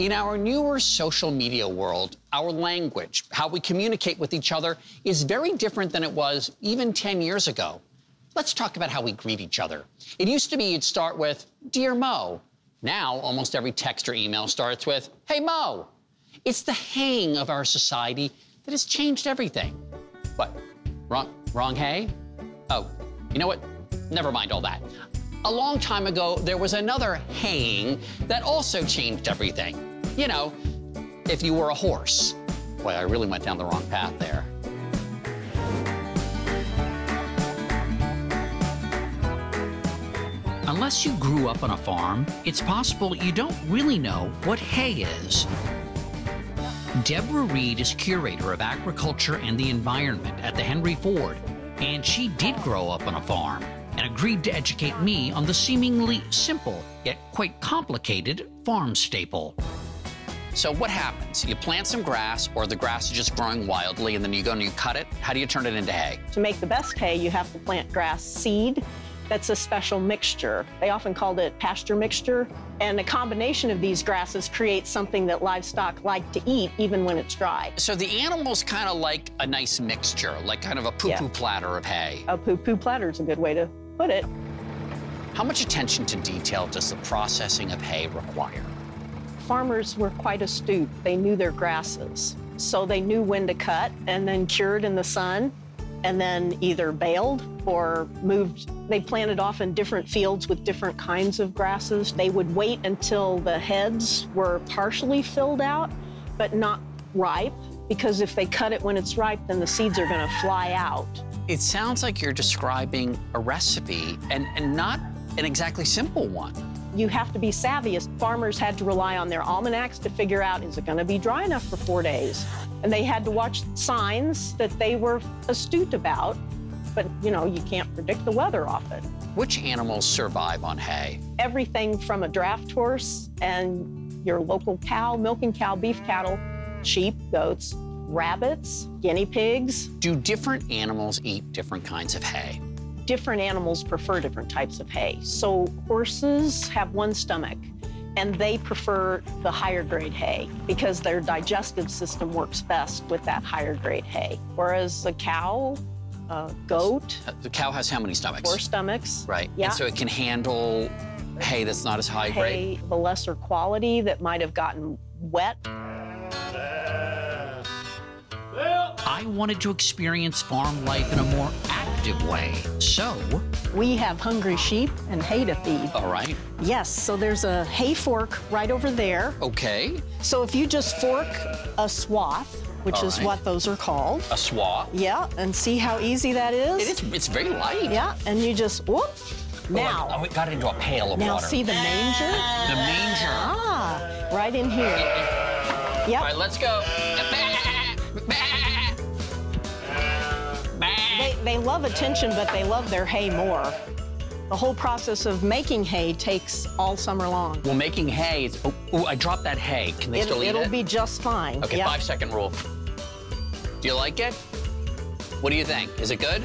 In our newer social media world, our language, how we communicate with each other, is very different than it was even 10 years ago. Let's talk about how we greet each other. It used to be you'd start with, "Dear Mo." Now, almost every text or email starts with, "Hey, Mo." It's the hang of our society that has changed everything. What? Wrong hey? Oh, you know what? Never mind all that. A long time ago, there was another hang that also changed everything. You know, if you were a horse. Boy, I really went down the wrong path there. Unless you grew up on a farm, it's possible you don't really know what hay is. Debra Reid is curator of agriculture and the environment at the Henry Ford, and she did grow up on a farm and agreed to educate me on the seemingly simple, yet quite complicated, farm staple. So what happens? You plant some grass, or the grass is just growing wildly, and then you go and you cut it. How do you turn it into hay? To make the best hay, you have to plant grass seed. That's a special mixture. They often called it pasture mixture. And a combination of these grasses creates something that livestock like to eat, even when it's dry. So the animal's kind of like a nice mixture, like kind of a poo-poo platter of hay. A poo-poo platter is a good way to put it. How much attention to detail does the processing of hay require? Farmers were quite astute. They knew their grasses. So they knew when to cut and then cured in the sun and then either baled or moved. They planted off in different fields with different kinds of grasses. They would wait until the heads were partially filled out, but not ripe, because if they cut it when it's ripe, then the seeds are gonna fly out. It sounds like you're describing a recipe and not an exactly simple one. You have to be savvy. Farmers had to rely on their almanacs to figure out, is it gonna be dry enough for 4 days? And they had to watch signs that they were astute about, but you know, you can't predict the weather often. Which animals survive on hay? Everything from a draft horse and your local cow, milking cow, beef cattle, sheep, goats, rabbits, guinea pigs. Do different animals eat different kinds of hay? Different animals prefer different types of hay. So horses have one stomach and they prefer the higher grade hay because their digestive system works best with that higher grade hay. Whereas a cow, a goat. The cow has how many stomachs? 4 stomachs. Right, yeah. And so it can handle hay that's not as high grade? Hay, the lesser quality that might have gotten wet. I wanted to experience farm life in a more active way, so... We have hungry sheep and hay to feed. All right. Yes, so there's a hay fork right over there. Okay. So if you just fork a swath, which is what those are called. A swath? Yeah, and see how easy that is? It is, it's very light. Yeah, and you just, whoop. Now. Oh, it got into a pail of water. Now see the manger? The manger. Ah, right in here. Yep. All right, let's go. They love attention, but they love their hay more. The whole process of making hay takes all summer long. Well, making hay, is, I dropped that hay. Can they still eat it? It'll be just fine. Okay, 5-second rule. Do you like it? What do you think? Is it good?